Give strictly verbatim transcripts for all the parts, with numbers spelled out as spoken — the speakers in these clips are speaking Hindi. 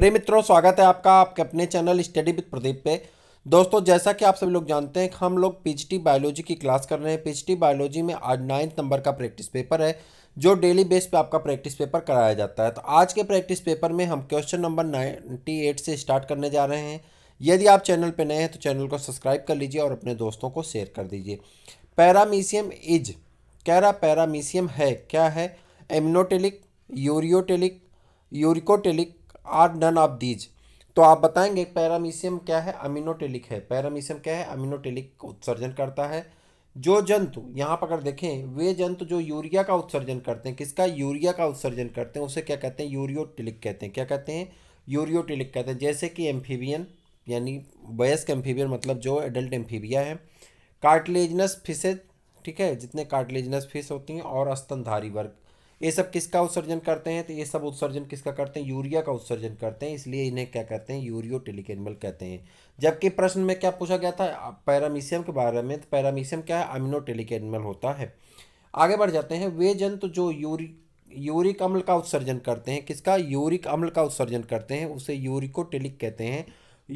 प्रिय मित्रों, स्वागत है आपका आपके अपने चैनल स्टडी विद प्रदीप पे। दोस्तों, जैसा कि आप सभी लोग जानते हैं, हम लोग पीजीटी बायोलॉजी की क्लास कर रहे हैं। पीजीटी बायोलॉजी में आज नाइन्थ नंबर का प्रैक्टिस पेपर है, जो डेली बेस पे आपका प्रैक्टिस पेपर कराया जाता है। तो आज के प्रैक्टिस पेपर में हम क्वेश्चन नंबर नाइन्टी एट से स्टार्ट करने जा रहे हैं। यदि आप चैनल पर नए हैं तो चैनल को सब्सक्राइब कर लीजिए और अपने दोस्तों को शेयर कर दीजिए। पैरामीसियम इज, कह रहा पैरामीसियम है, क्या है? Ammonotelic, ureotelic, uricotelic are none of these. तो आप बताएंगे पैरामीसियम क्या है? अमीनोटेलिक है। पैरामीसियम क्या है? अमीनोटेलिक उत्सर्जन करता है। जो जंतु, यहाँ पर अगर देखें, वे जंतु जो यूरिया का उत्सर्जन करते हैं, किसका? यूरिया का उत्सर्जन करते हैं, उसे क्या कहते हैं? यूरियोटेलिक कहते हैं। क्या कहते हैं? यूरियोटेलिक कहते हैं। जैसे कि एम्फीबियन, यानी वयस्क एम्फीबियन मतलब जो एडल्ट एम्फीबिया है, कार्टिलेजनस फिशेज, ठीक है, जितने कार्टिलेजनस फिश होती हैं, और स्तनधारी वर्ग, ये सब किसका उत्सर्जन करते हैं? तो ये सब उत्सर्जन किसका करते हैं? यूरिया का उत्सर्जन करते हैं, इसलिए इन्हें क्या कहते हैं? यूरियोटेलिक एनिमल कहते हैं। जबकि प्रश्न में क्या पूछा गया था? पैरामीसियम के बारे में। तो पैरामीसियम क्या है? अमीनोटेलिक एनिमल होता है। आगे बढ़ जाते हैं। वे जंतु जो यूरिक यूरिक अम्ल का उत्सर्जन करते हैं, किसका? यूरिक अम्ल का उत्सर्जन करते हैं, उसे यूरिकोटेलिक कहते हैं।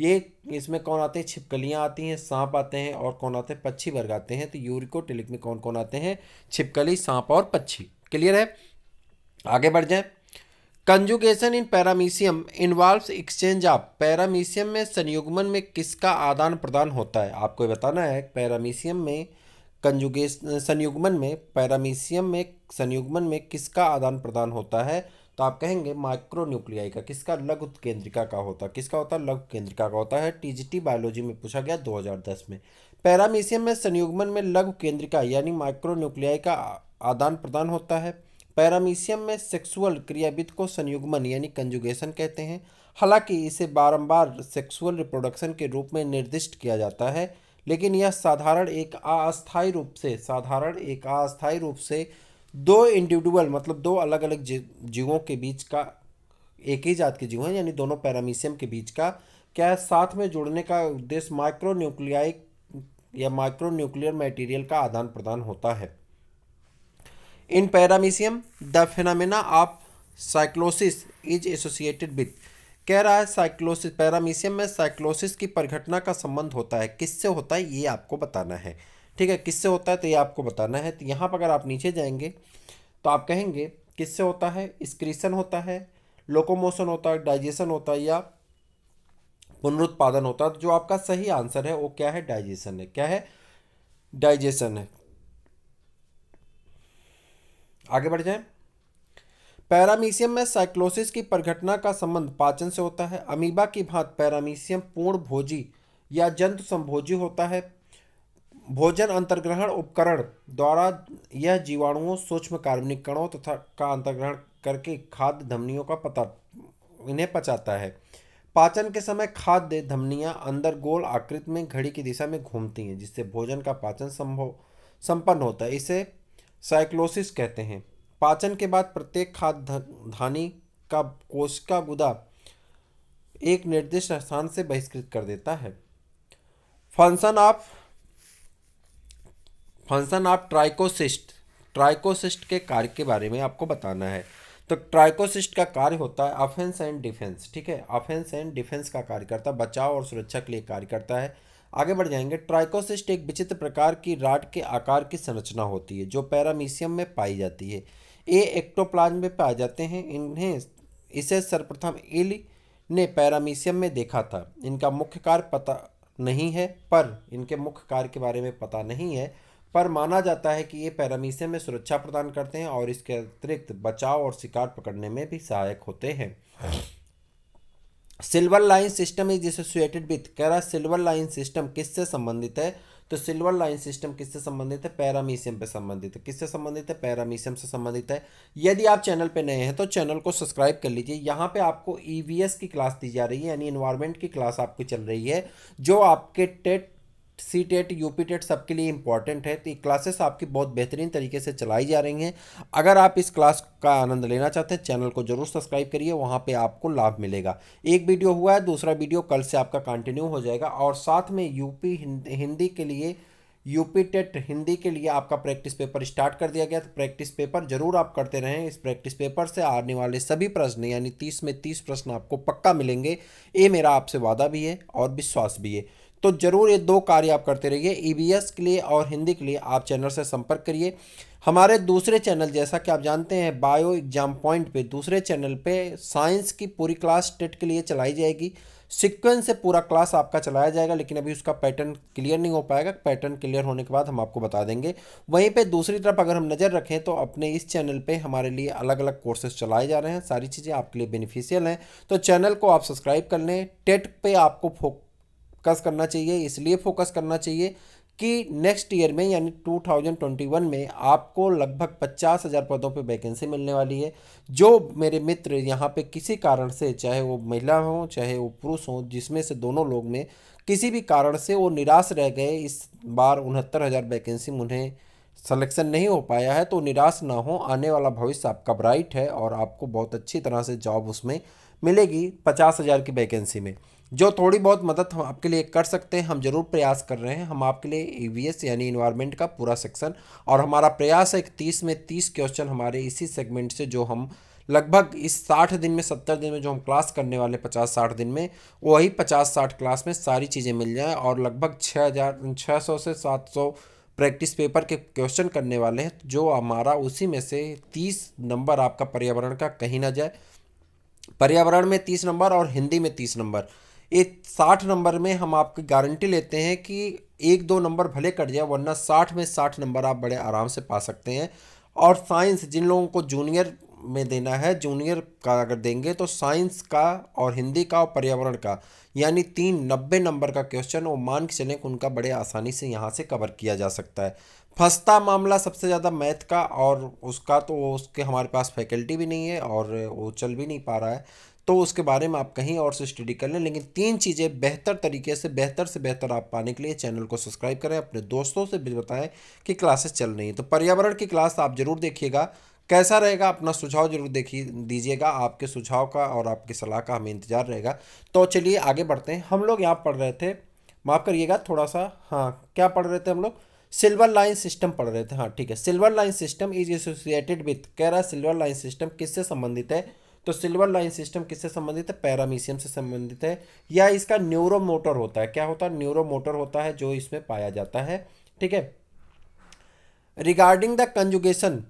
ये इसमें कौन आते हैं? छिपकलियाँ आती हैं, सांप आते हैं, और कौन आते हैं? पक्षी वर्ग आते हैं। तो यूरिकोटेलिक में कौन कौन आते हैं? छिपकली, सांप और पक्षी। क्लियर है? आगे बढ़ जाए। Conjugation in paramecium involves exchange of. Paramecium में संयुग्मन में किसका आदान प्रदान होता है? आपको बताना है। पैरामीसियम में कंजुगेशन संयुग्मन में पैरामीसियम में संयुग्मन में किसका आदान प्रदान होता है? तो आप कहेंगे माइक्रोन्यूक्लियाई का। किसका? लघु केंद्रिका का होता है। किसका होता है? लघु केंद्रिका का होता है। टीजीटी बायोलॉजी में पूछा गया दो हज़ार दस में। पैरामीसियम में संयुग्मन में लघु केंद्रिका यानी माइक्रोन्यूक्लियाई का आदान प्रदान होता है। पैरामीसियम में सेक्सुअल क्रियाविधि को संयुग्मन यानी कंजुगेशन कहते हैं। हालांकि इसे बारंबार सेक्सुअल रिप्रोडक्शन के रूप में निर्दिष्ट किया जाता है, लेकिन यह साधारण एक अस्थायी रूप से साधारण एक अस्थायी रूप से दो इंडिविजुअल मतलब दो अलग अलग जीवों के बीच का, एक ही जात के जीव हैं यानी दोनों पैरामीसियम के बीच का क्या साथ में जुड़ने का उद्देश्य माइक्रोन्यूक्लियाई या माइक्रोन्यूक्लियर मटेरियल का आदान प्रदान होता है। In paramecium the phenomena of cyclosis is associated with, कह रहा है साइक्लोसिस। पैरामीसियम में साइक्लोसिस की परिघटना का संबंध होता है। किससे होता है ये आपको बताना है, ठीक है? किससे होता है तो ये आपको बताना है। तो यहाँ पर अगर आप नीचे जाएंगे तो आप कहेंगे किससे होता है? एक्सक्रीशन होता है, लोकोमोशन होता है, डाइजेशन होता है, या पुनरुत्पादन होता है। जो आपका सही आंसर है वो क्या है? डाइजेशन है। क्या है? डाइजेशन है। आगे बढ़ जाएं। पैरामीसियम में साइक्लोसिस की परिघटना का संबंध पाचन से होता है। अमीबा की भांति पैरामीसियम पूर्ण भोजी या जंतु संभोजी होता है। भोजन अंतर्ग्रहण उपकरण द्वारा यह जीवाणुओं, सूक्ष्म कार्बनिक कणों तथा का अंतर्ग्रहण करके खाद्य धमनियों का पता इन्हें पचाता है। पाचन के समय खाद्य धमनियाँ अंदर गोल आकृति में घड़ी की दिशा में घूमती हैं, जिससे भोजन का पाचन संभव संपन्न होता है। इसे साइक्लोसिस कहते हैं। पाचन के बाद प्रत्येक खाद्य धानी का कोशिका गुदा एक निर्दिष्ट स्थान से बहिष्कृत कर देता है। Function of function of trichocyst, trichocyst के कार्य के बारे में आपको बताना है। तो ट्राइकोसिस्ट का कार्य होता है ऑफेंस एंड डिफेंस, ठीक है? ऑफेंस एंड डिफेंस का कार्य करता है, बचाव और सुरक्षा के लिए कार्य करता है। आगे बढ़ जाएंगे। ट्राइकोसिस्ट एक विचित्र प्रकार की राड के आकार की संरचना होती है, जो पैरामीसियम में पाई जाती है। ये एक्टोप्लाज्म में पाए जाते हैं। इन्हें इसे सर्वप्रथम इल ने पैरामीसियम में देखा था। इनका मुख्य कार्य पता नहीं है, पर इनके मुख्य कार्य के बारे में पता नहीं है, पर माना जाता है कि ये पैरामीसियम में सुरक्षा प्रदान करते हैं और इसके अतिरिक्त बचाव और शिकार पकड़ने में भी सहायक होते हैं। Silver line system is associated with, कह रहा है सिल्वर लाइन सिस्टम किससे संबंधित है? तो सिल्वर लाइन सिस्टम किससे संबंधित है? पैरामीसियम पे संबंधित है। किससे संबंधित है? पैरामीसियम से संबंधित है। यदि आप चैनल पे नए हैं तो चैनल को सब्सक्राइब कर लीजिए। यहाँ पे आपको ईवीएस की क्लास दी जा रही है, यानी एनवायरमेंट की क्लास आपकी चल रही है, जो आपके TET, C TET, UP TET सबके लिए इंपॉर्टेंट है। तो ये क्लासेस आपकी बहुत बेहतरीन तरीके से चलाई जा रही हैं। अगर आप इस क्लास का आनंद लेना चाहते हैं, चैनल को जरूर सब्सक्राइब करिए, वहाँ पे आपको लाभ मिलेगा। एक वीडियो हुआ है, दूसरा वीडियो कल से आपका कंटिन्यू हो जाएगा। और साथ में यूपी हिंदी के लिए यूपी टेट हिंदी के लिए आपका प्रैक्टिस पेपर स्टार्ट कर दिया गया। तो प्रैक्टिस पेपर जरूर आप करते रहें। इस प्रैक्टिस पेपर से आने वाले सभी प्रश्न यानी तीस में तीस प्रश्न आपको पक्का मिलेंगे, ये मेरा आपसे वादा भी है और विश्वास भी है। तो जरूर ये दो कार्य आप करते रहिए। ईवीएस के लिए और हिंदी के लिए आप चैनल से संपर्क करिए। हमारे दूसरे चैनल, जैसा कि आप जानते हैं, बायो एग्जाम पॉइंट पे दूसरे चैनल पे साइंस की पूरी क्लास टेट के लिए चलाई जाएगी। सीक्वेंस से पूरा क्लास आपका चलाया जाएगा, लेकिन अभी उसका पैटर्न क्लियर नहीं हो पाएगा। पैटर्न क्लियर होने के बाद हम आपको बता देंगे। वहीं पे दूसरी तरफ अगर हम नज़र रखें तो अपने इस चैनल पे हमारे लिए अलग अलग कोर्सेज चलाए जा रहे हैं। सारी चीज़ें आपके लिए बेनिफिशियल हैं। तो चैनल को आप सब्सक्राइब कर लें। टेट पे आपको फोकस करना चाहिए, इसलिए फोकस करना चाहिए कि नेक्स्ट ईयर में यानी दो हज़ार इक्कीस में आपको लगभग पचास हज़ार पदों पे वैकेंसी मिलने वाली है। जो मेरे मित्र यहाँ पे किसी कारण से, चाहे वो महिला हो चाहे वो पुरुष हो, जिसमें से दोनों लोग में किसी भी कारण से वो निराश रह गए, इस बार उनहत्तर हज़ार वैकेंसी उन्हें सिलेक्शन नहीं हो पाया है, तो निराश ना हो। आने वाला भविष्य आपका ब्राइट है और आपको बहुत अच्छी तरह से जॉब उसमें मिलेगी पचास हज़ार की वैकेंसी में। जो थोड़ी बहुत मदद हम आपके लिए कर सकते हैं, हम जरूर प्रयास कर रहे हैं। हम आपके लिए ईवीएस यानी इन्वायरमेंट का पूरा सेक्शन, और हमारा प्रयास है कि तीस में तीस क्वेश्चन हमारे इसी सेगमेंट से, जो हम लगभग इस साठ दिन में सत्तर दिन में जो हम क्लास करने वाले पचास साठ दिन में, वही पचास साठ क्लास में सारी चीज़ें मिल जाएँ। और लगभग छः हज़ार छः सौ से सात सौ प्रैक्टिस पेपर के क्वेश्चन करने वाले हैं, जो हमारा उसी में से तीस नंबर आपका पर्यावरण का कहीं ना जाए। पर्यावरण में तीस नंबर और हिंदी में तीस नंबर, एक साठ नंबर में हम आपकी गारंटी लेते हैं कि एक दो नंबर भले कट जाए, वरना साठ में साठ नंबर आप बड़े आराम से पा सकते हैं। और साइंस जिन लोगों को जूनियर में देना है, जूनियर का अगर देंगे तो साइंस का और हिंदी का और पर्यावरण का, यानी तीन नब्बे नंबर का क्वेश्चन वो मान के चलें कि उनका बड़े आसानी से यहाँ से कवर किया जा सकता है। फंसता मामला सबसे ज़्यादा मैथ का, और उसका तो उसके हमारे पास फैकल्टी भी नहीं है और वो चल भी नहीं पा रहा है, तो उसके बारे में आप कहीं और से स्टडी कर लें। लेकिन तीन चीज़ें बेहतर तरीके से, बेहतर से बेहतर आप पाने के लिए चैनल को सब्सक्राइब करें। अपने दोस्तों से भी बताएं कि क्लासेस चल रही हैं। तो पर्यावरण की क्लास आप ज़रूर देखिएगा, कैसा रहेगा, अपना सुझाव जरूर देखिए दीजिएगा। आपके सुझाव का और आपकी सलाह का हमें इंतजार रहेगा। तो चलिए आगे बढ़ते हैं। हम लोग यहाँ पढ़ रहे थे, माफ़ करिएगा थोड़ा सा, हाँ क्या पढ़ रहे थे हम लोग, सिल्वर लाइन सिस्टम पढ़ रहे थे। हाँ ठीक है, silver line system is associated with, कह रहा है सिल्वर लाइन सिस्टम किससे संबंधित है, तो सिल्वर लाइन सिस्टम किससे संबंधित है, पैरामीशियम से संबंधित है। या इसका न्यूरोमोटर होता है, क्या होता है, न्यूरोमोटर होता है जो इसमें पाया जाता है। ठीक है, regarding the conjugation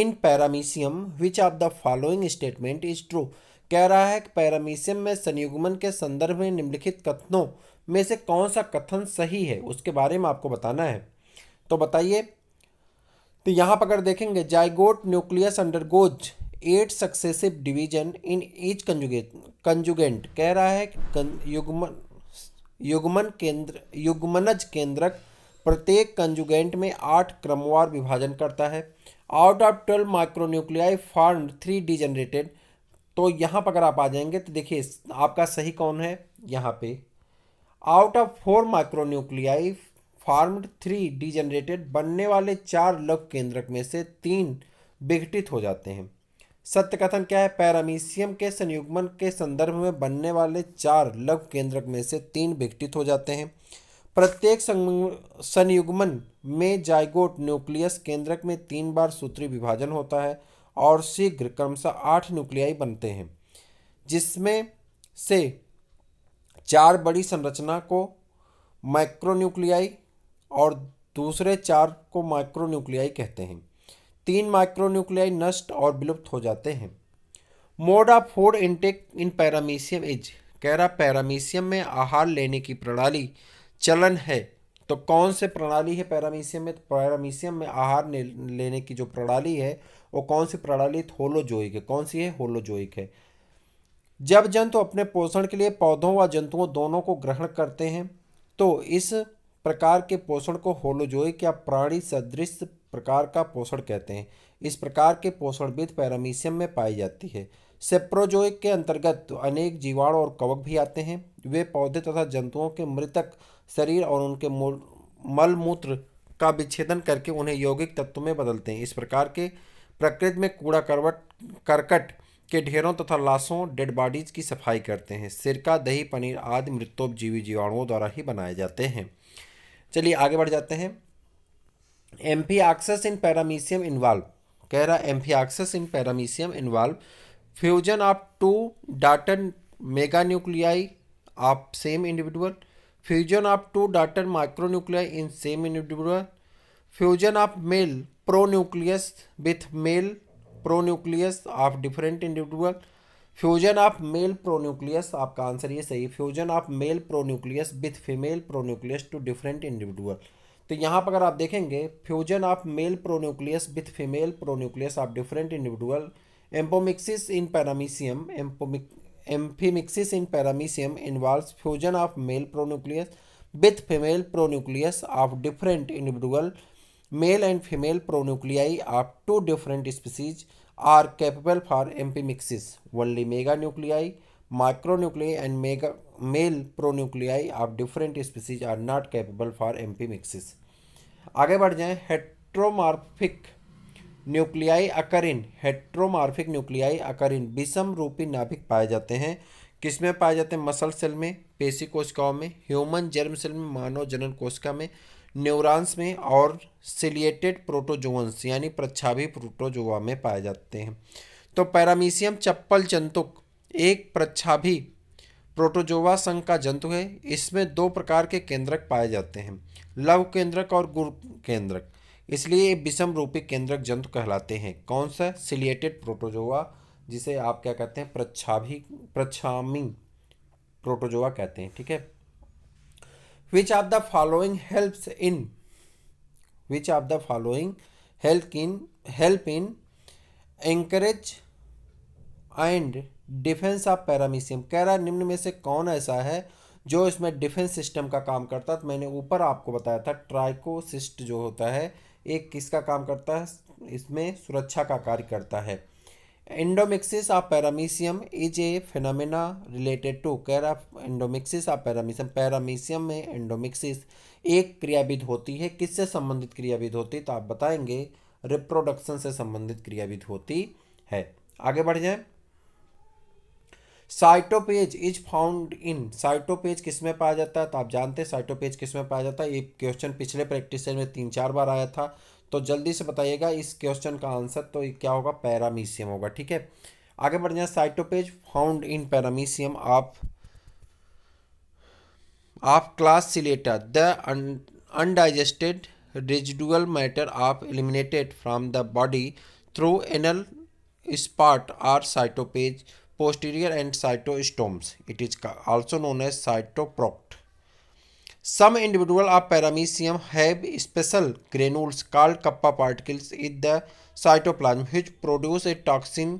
in paramecium which of the following statement is true, कह रहा है कि पैरामीशियम में संयुग्मन के संदर्भ में निम्नलिखित कथनों में से कौन सा कथन सही है, उसके बारे में आपको बताना है। तो बताइए, तो यहाँ पर अगर देखेंगे, zygote nucleus undergoes eight successive division in each conjugate conjugant, कह रहा है कि युग्मन युग्मन केंद्र युग्मनज केंद्रक प्रत्येक कंजुगेंट में आठ क्रमवार विभाजन करता है। Out of twelve micronuclei form three degenerated, तो यहाँ पर अगर आप आ जाएंगे तो देखिए आपका सही कौन है, यहाँ पे out of four micronuclei formed three degenerated, बनने वाले चार लव केंद्रक में से तीन विघटित हो जाते हैं। सत्य कथन क्या है, पैरामीशियम के संयुग्मन के संदर्भ में बनने वाले चार लव केंद्रक में से तीन विघटित हो जाते हैं। प्रत्येक संयुग्मन में जाइगोट न्यूक्लियस केंद्रक में तीन बार सूत्री विभाजन होता है और शीघ्र क्रमशः आठ न्यूक्लियाई बनते हैं, जिसमें से चार बड़ी संरचना को माइक्रोन्यूक्लियाई और दूसरे चार को माइक्रोन्यूक्लियाई कहते हैं। तीन माइक्रोन्यूक्लियाई नष्ट और विलुप्त हो जाते हैं। Mode of food intake in paramecium is, कह रहा पैरामीशियम में आहार लेने की प्रणाली चलन है, तो कौन से प्रणाली है पैरामीशियम में, पैरामीशियम में आहार लेने की जो प्रणाली है वो कौन सी प्रणाली, होलोजोइक है, कौन सी है, होलोजोइक है। जब जंतु अपने पोषण के लिए पौधों व जंतुओं दोनों को ग्रहण करते हैं तो इस प्रकार के पोषण को होलोजोइक या प्राणी सदृश प्रकार का पोषण कहते हैं। इस प्रकार के पोषण विधि पैरामीशियम में पाई जाती है। सेप्रोजोइक के अंतर्गत अनेक जीवाणु और कवक भी आते हैं। वे पौधे तथा जंतुओं के मृतक शरीर और उनके मल मूत्र का विच्छेदन करके उन्हें यौगिक तत्व में बदलते हैं। इस प्रकार के प्रकृति में कूड़ा करवट करकट के ढेरों तथा लाशों डेड बॉडीज की सफाई करते हैं। सिरका, दही, पनीर आदि मृतोपजीवी जीवाणुओं द्वारा ही बनाए जाते हैं। चलिए आगे बढ़ जाते हैं। एम्फीऑक्सस इन पैरामीशियम इन्वॉल्व, कह रहा amphimixis in paramecium involve fusion of two daughter mega nuclei of same individual, fusion of two daughter micro nuclei in same individual, fusion of male pro nucleus with male pro nucleus of different individual, fusion of male pro nucleus, आपका आंसर ये सही, fusion of male pro nucleus with female pro nucleus two different individual. तो यहाँ पर अगर आप देखेंगे fusion of male pro nucleus with female pro nucleus of different individual, amphimixis in paramecium, एम्फोमिक amphimixis in paramecium involves fusion of male pro nucleus with female pro nucleus of different individual, male and female pro nuclei of two different species are capable for amphimixis, only mega nuclei micro nuclei and mega male pro nuclei of different species are not capable for amphimixis. आगे बढ़ जाएं, heteromorphic nuclei occur in, heteromorphic nuclei occur in विषम रूपी नाभिक पाए जाते हैं, किसमें पाए जाते हैं? मसल सेल में, पेशी कोशिकाओं में, ह्यूमन जर्म सेल में, मानव जनन कोशिका में, न्यूरॉन्स में और सिलिएटेड प्रोटोजोन्स यानी प्रच्छाभी प्रोटोजोआ में पाए जाते हैं। तो पैरामीशियम चप्पल जंतुक एक प्रच्छाभी प्रोटोजोआ संघ का जंतु है, इसमें दो प्रकार के केंद्रक पाए जाते हैं, लव केंद्रक और गुण केंद्रक, इसलिए विषम रूपी केंद्रक जंतु कहलाते हैं। कौन सा? सिलिएटेड प्रोटोजोआ, जिसे आप क्या कहते हैं? प्रच्छाभी प्रच्छामी प्रोटोजोआ कहते हैं, ठीक है। Which of the following helps in? Which of the following help in help in encourage and defense of paramecium? कह रहा है निम्न में से कौन ऐसा है जो इसमें डिफेंस सिस्टम का काम करता है। तो मैंने ऊपर आपको बताया था ट्राइकोसिस्ट जो होता है एक किसका काम करता है, इसमें सुरक्षा का कार्य करता है। Endomixis of paramecium is a phenomena related to, कह रहा इंडोमिक्सिस ऑफ पैरामीशियम, पैरामीशियम में इंडोमिक्सिस एक क्रियाविद होती है, किससे संबंधित क्रियाविद होती है? तो आप बताएंगे रिप्रोडक्शन से संबंधित क्रियाविद होती है। आगे बढ़ जाए, साइटोपेज इज फाउंड इन, साइटोपेज किसमें पाया जाता है? तो आप जानते हैं साइटोपेज किसमें पाया जाता है, ये क्वेश्चन पिछले प्रैक्टिस में तीन चार बार आया था, तो जल्दी से बताइएगा इस क्वेश्चन का आंसर तो क्या होगा? पैरामीशियम होगा, ठीक है। आगे बढ़ जाए, cytopyge found in paramecium of of class Ciliata the undigested residual matter of eliminated from the body through anal spot or cytopyge posterior end cytostomes, it is also known as cytoproct. Some individual of paramecium have special granules called kappa particles in the cytoplasm which produce a toxin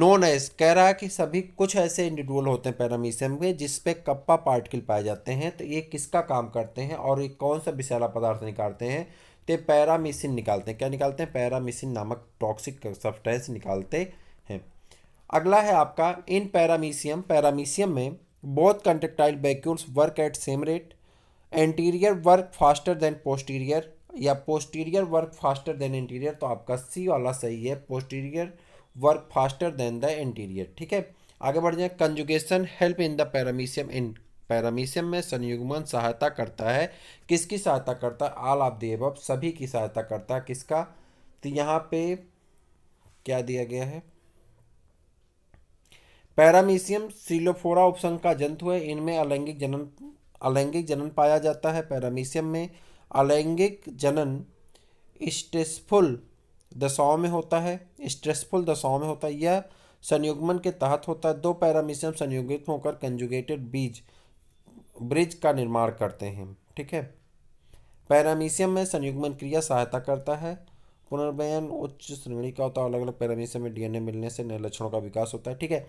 known as, कह रहा है कि सभी कुछ ऐसे इंडिविजुअल होते हैं पैरामीशियम के जिसपे कप्पा पार्टिकल पाए जाते हैं, तो ये किसका काम करते हैं और ये कौन सा विषैला पदार्थ निकालते हैं? तो पैरामीसिन निकालते हैं। क्या निकालते हैं? पैरामीसिन नामक टॉक्सिक सब्सटेंस निकालते हैं। अगला है आपका इन पैरामीशियम, पैरामीशियम में both contractile vacuoles work at same rate, anterior work faster than posterior या posterior work faster than anterior, तो आपका C वाला सही है, posterior work faster than the anterior, ठीक है। आगे बढ़ जाए, conjugation help in the paramecium in, paramecium में संयुग्मन सहायता करता है, किसकी सहायता करता है? all of the above सभी की सहायता करता है, किसका? तो यहाँ पे क्या दिया गया है, पैरामीशियम सीलोफोरा उपसंघ का जंतु है, इनमें अलैंगिक जनन अलैंगिक जनन पाया जाता है। पैरामीशियम में अलैंगिक जनन स्ट्रेसफुल दशाओं में होता है, स्ट्रेसफुल दशाओं में होता है, यह संयुग्मन के तहत होता है। दो पैरामीशियम संयुगित होकर कंजुगेटेड बीज ब्रिज का निर्माण करते हैं, ठीक है। पैरामीशियम में संयुग्मन क्रिया सहायता करता है, पुनर्वयन उच्च श्रेणी का होता है, अलग अलग पैरामीशियम में डीएनए मिलने से नए लक्षणों का विकास होता है, ठीक है।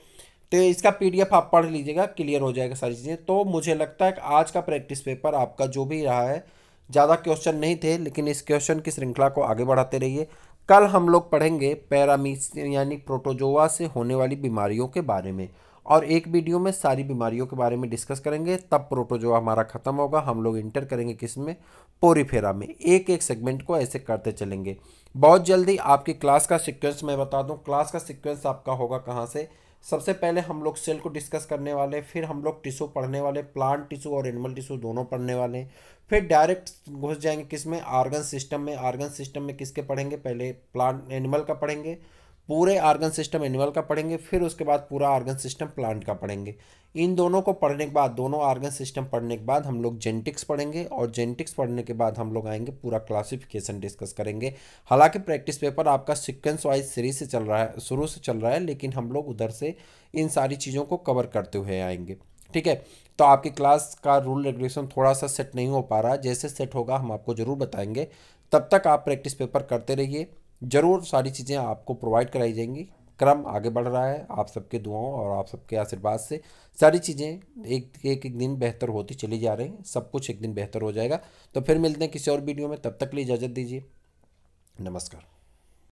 तो इसका पीडीएफ आप पढ़ लीजिएगा, क्लियर हो जाएगा सारी चीज़ें। तो मुझे लगता है कि आज का प्रैक्टिस पेपर आपका जो भी रहा है, ज़्यादा क्वेश्चन नहीं थे, लेकिन इस क्वेश्चन की श्रृंखला को आगे बढ़ाते रहिए। कल हम लोग पढ़ेंगे पैरामीशियम यानी प्रोटोजोआ से होने वाली बीमारियों के बारे में, और एक वीडियो में सारी बीमारियों के बारे में डिस्कस करेंगे, तब प्रोटोजोआ हमारा ख़त्म होगा। हम लोग इंटर करेंगे किस में? पोरीफेरा में। एक एक सेगमेंट को ऐसे करते चलेंगे। बहुत जल्दी आपकी क्लास का सीक्वेंस मैं बता दूं, क्लास का सीक्वेंस आपका होगा कहाँ से? सबसे पहले हम लोग सेल को डिस्कस करने वाले, फिर हम लोग टिश्यू पढ़ने वाले, प्लांट टिश्यू और एनिमल टिश्यू दोनों पढ़ने वाले। फिर डायरेक्ट घुस जाएंगे किस में, आर्गन सिस्टम में। आर्गन सिस्टम में किसके पढ़ेंगे, पहले प्लांट एनिमल का पढ़ेंगे, पूरे आर्गन सिस्टम एनिमल का पढ़ेंगे, फिर उसके बाद पूरा आर्गन सिस्टम प्लांट का पढ़ेंगे। इन दोनों को पढ़ने के बाद, दोनों आर्गन सिस्टम पढ़ने के बाद हम लोग जेनेटिक्स पढ़ेंगे, और जेनेटिक्स पढ़ने के बाद हम लोग आएंगे पूरा क्लासिफिकेशन डिस्कस करेंगे। हालांकि प्रैक्टिस पेपर आपका सीक्वेंस वाइज सीरीज से चल रहा है, शुरू से चल रहा है, लेकिन हम लोग उधर से इन सारी चीज़ों को कवर करते हुए आएंगे। ठीक है, तो आपकी क्लास का रूल रेगुलेशन थोड़ा सा सेट नहीं हो पा रहा, जैसे सेट होगा हम आपको ज़रूर बताएंगे। तब तक आप प्रैक्टिस पेपर करते रहिए, ज़रूर सारी चीज़ें आपको प्रोवाइड कराई जाएंगी। क्रम आगे बढ़ रहा है, आप सबके दुआओं और आप सबके आशीर्वाद से सारी चीज़ें एक एक एक दिन बेहतर होती चली जा रही हैं। सब कुछ एक दिन बेहतर हो जाएगा। तो फिर मिलते हैं किसी और वीडियो में, तब तक के लिए इजाज़त दीजिए। नमस्कार।